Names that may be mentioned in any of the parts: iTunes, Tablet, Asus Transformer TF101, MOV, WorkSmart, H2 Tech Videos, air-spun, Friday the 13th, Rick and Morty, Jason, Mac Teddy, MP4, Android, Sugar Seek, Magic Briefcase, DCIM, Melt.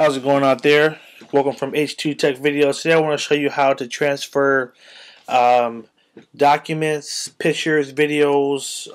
How's it going out there? Welcome from H2 Tech Videos. Today I want to show you how to transfer documents, pictures, videos,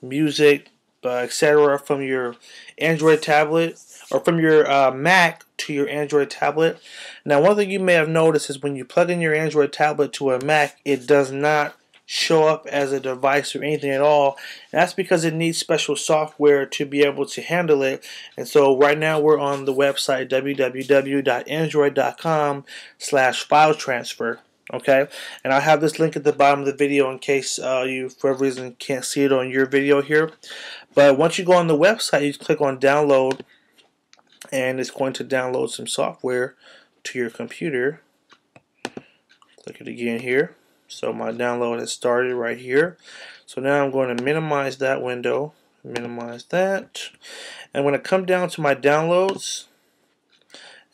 music, etc. from your Android tablet or from your Mac to your Android tablet. Now, one thing you may have noticed is when you plug in your Android tablet to a Mac, it does not show up as a device or anything at all, and that's because it needs special software to be able to handle it. And so right now we're on the website www.android.com/file transfer, okay? And I'll have this link at the bottom of the video in case you for whatever reason can't see it on your video here. But once you go on the website, you click on download, and it's going to download some software to your computer. Click it again here. So my download has started right here. So now I'm going to minimize that window, minimize that. I'm going to come down to my downloads,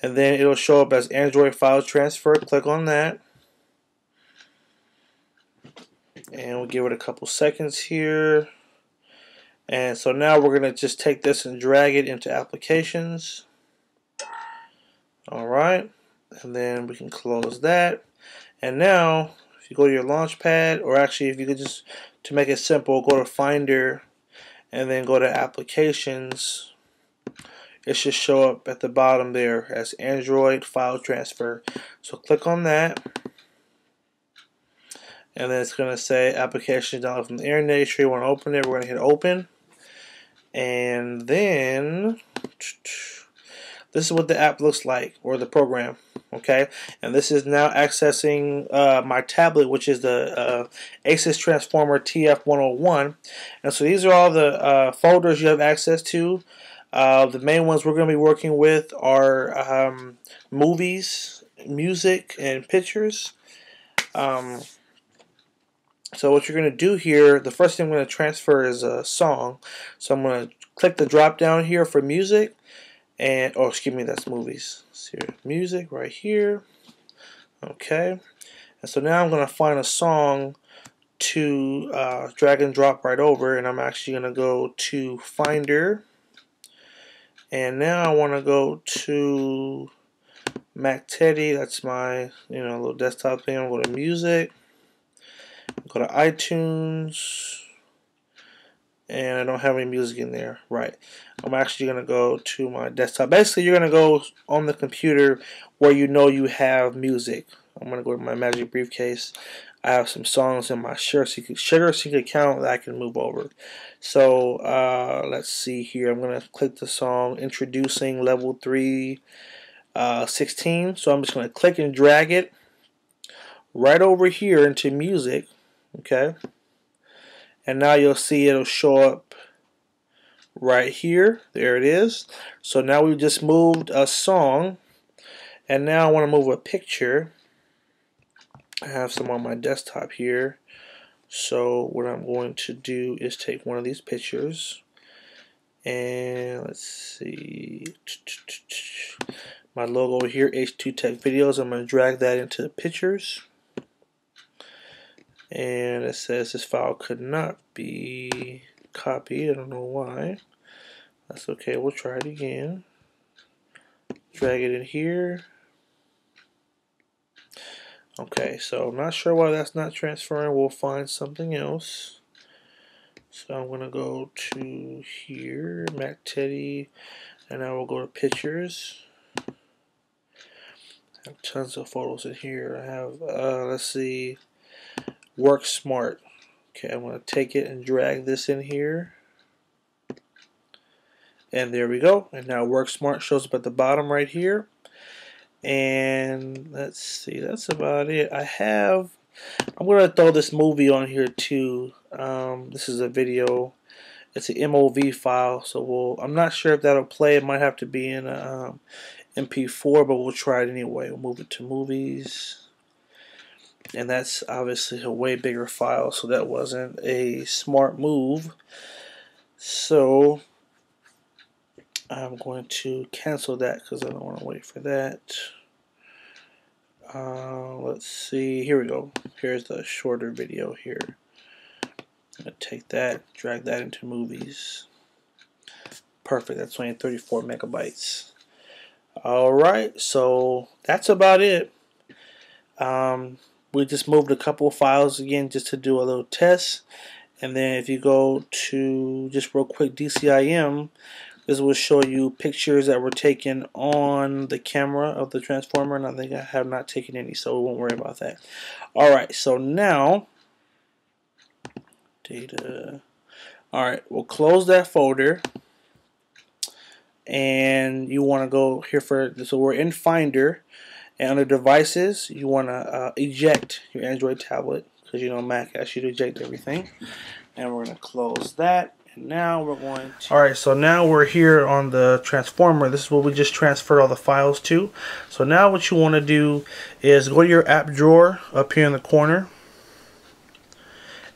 and then it'll show up as Android File Transfer. Click on that, and we'll give it a couple seconds here. And so now we're going to just take this and drag it into Applications. All right, and then we can close that. And now you go to your Launchpad, or actually, if you could just, to make it simple, go to Finder and then go to Applications. It should show up at the bottom there as Android File Transfer. So click on that, and then it's going to say Applications Download from the Internet. Sure you want to open it. We're going to hit Open, and then this is what the app looks like, or the program, okay? And this is now accessing my tablet, which is the Asus Transformer TF101. And so these are all the folders you have access to. The main ones we're going to be working with are movies, music, and pictures. So what you're going to do here, the first thing I'm going to transfer is a song. So I'm going to click the drop down here for music. And, oh, excuse me, that's movies. Let's hear music right here. Okay. And so now I'm going to find a song to drag and drop right over. And I'm actually going to go to Finder. And now I want to go to Mac Teddy. That's my, you know, little desktop thing. I'm going to go to Music. Go to iTunes. And I don't have any music in there, right? I'm actually going to go to my desktop. Basically, you're going to go on the computer where you know you have music. I'm going to go to my Magic Briefcase. I have some songs in my Sugar Seek account that I can move over. So let's see here. I'm going to click the song Introducing Level 3, 16. So I'm just going to click and drag it right over here into music, okay? And now you'll see it'll show up right here. There it is. So now we've just moved a song. And now I want to move a picture. I have some on my desktop here. So what I'm going to do is take one of these pictures. And let's see. My logo here, H2 Tech Videos. I'm going to drag that into the pictures. And it says this file could not be copied. I don't know why. That's okay. We'll try it again. Drag it in here. Okay, so I'm not sure why that's not transferring. We'll find something else. So I'm going to go to here, Mac Teddy, and I will go to Pictures. I have tons of photos in here. I have, let's see, WorkSmart. Okay, I'm going to take it and drag this in here. And there we go. And now WorkSmart shows up at the bottom right here. And let's see, that's about it. I'm going to throw this movie on here too. This is a video. It's an MOV file, so I'm not sure if that'll play. It might have to be in a MP4, but we'll try it anyway. We'll move it to movies. And that's obviously a way bigger file, so that wasn't a smart move. So I'm going to cancel that because I don't want to wait for that. Let's see. Here we go. Here's the shorter video here. I'm going to take that, drag that into movies. Perfect. That's only 34 megabytes. Alright, so that's about it. We just moved a couple of files again just to do a little test. And then if you go to just real quick DCIM, this will show you pictures that were taken on the camera of the transformer, and I think I have not taken any, so we won't worry about that. Alright, so now data. Alright, we'll close that folder. And you want to go here for, so we're in Finder, and under Devices you want to eject your Android tablet, because you know Mac asks you to eject everything. And we're going to close that, and now we're going to... Alright, so now we're here on the transformer. This is what we just transferred all the files to. So now what you want to do is go to your app drawer up here in the corner,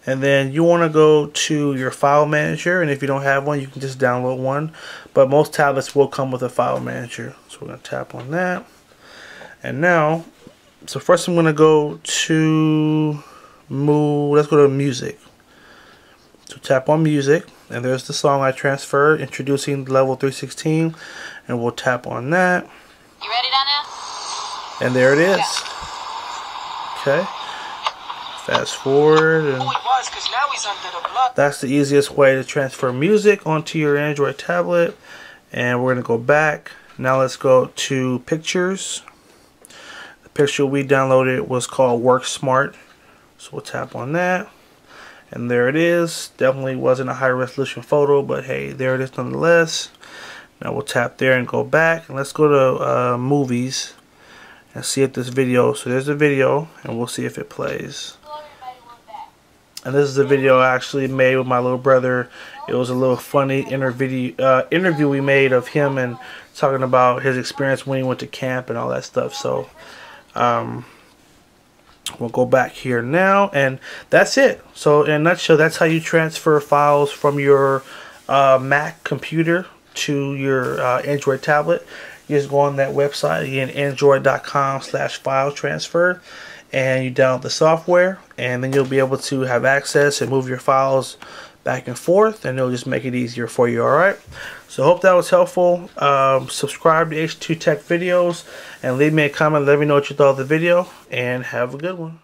and then you want to go to your file manager, and if you don't have one you can just download one, but most tablets will come with a file manager. So we're going to tap on that, and now, so first I'm going to go to let's go to music. So tap on music, and there's the song I transferred, Introducing Level 316, and we'll tap on that. You ready, Donna? And there it is. Yeah. Okay. Fast forward, and that's the easiest way to transfer music onto your Android tablet. And we're going to go back. Now let's go to pictures. The picture we downloaded was called WorkSmart, so we'll tap on that, and there it is. Definitely wasn't a high resolution photo, but hey, there it is nonetheless. Now we'll tap there and go back, and let's go to movies and see if this video, so there's a video, and we'll see if it plays. And this is the video I actually made with my little brother. It was a little funny interview we made of him, and talking about his experience when he went to camp and all that stuff. So we'll go back here now, and that's it. So in a nutshell, that's how you transfer files from your Mac computer to your Android tablet. You just go on that website again, android.com/file transfer, and you download the software, and then you'll be able to have access and move your files back and forth, and it'll just make it easier for you. Alright, so hope that was helpful. Subscribe to H2 Tech Videos, and leave me a comment. Let me know what you thought of the video, and have a good one.